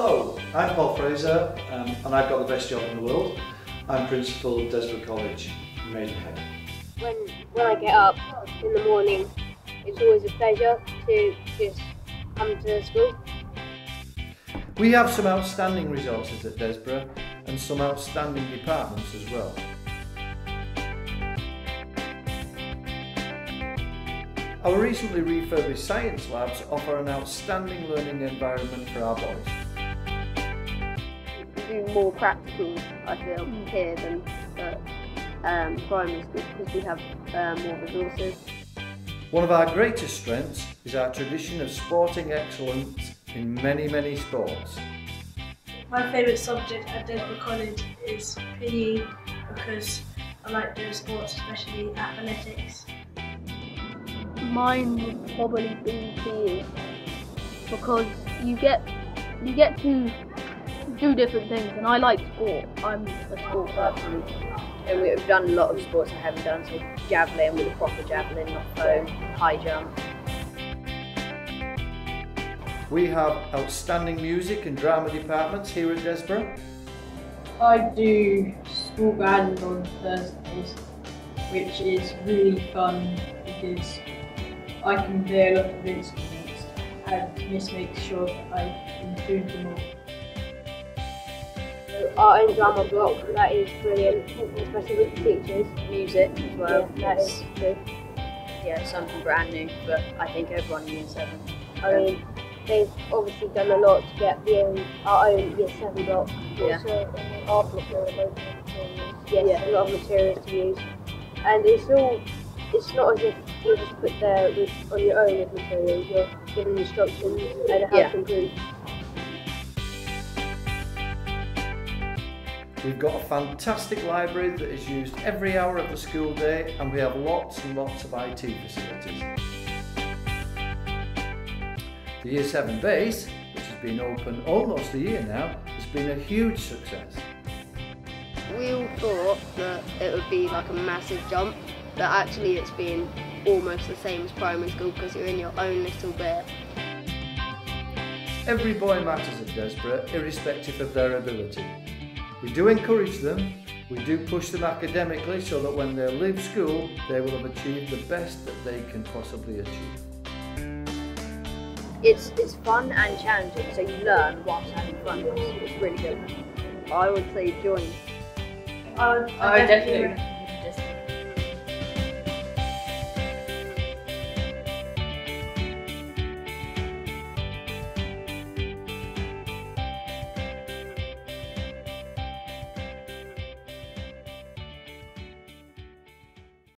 Hello, I'm Paul Fraser and I've got the best job in the world. I'm Principal at Desborough College, Maidenhead. When I get up in the morning, it's always a pleasure to just come to school. We have some outstanding resources at Desborough and some outstanding departments as well. Our recently refurbished science labs offer an outstanding learning environment for our boys. We do more practical, I feel, here than at primary school because we have more resources. One of our greatest strengths is our tradition of sporting excellence in many sports. My favourite subject at Desborough College is PE because I like doing sports, especially athletics. Mine would probably be PE because you get to do different things, and I like sport. I'm a sport person, and we've done a lot of sports I haven't done, so javelin with a proper javelin, not foam, high jump. We have outstanding music and drama departments here at Desborough. I do school band on Thursdays, which is really fun because I can play a lot of instruments and just make sure that I improve them all. Art and drama block, that is brilliant, especially with the teachers. Music as well, yeah, that's good. Yeah, something brand new, but I think everyone in Year 7. I mean, they've obviously done a lot to get our own Year 7 block, also art materials, a lot of materials to use. And it's not as if you're just put there on your own with materials, you're given instructions and how to improve. We've got a fantastic library that is used every hour of the school day, and we have lots and lots of IT facilities. The Year 7 base, which has been open almost a year now, has been a huge success. We all thought that it would be like a massive jump, but actually it's been almost the same as primary school because you're in your own little bit. Every boy matters at Desborough, irrespective of their ability. We do encourage them, we do push them academically so that when they leave school, they will have achieved the best that they can possibly achieve. It's fun and challenging, so you learn whilst having fun. It's really good. I would say join. I would definitely.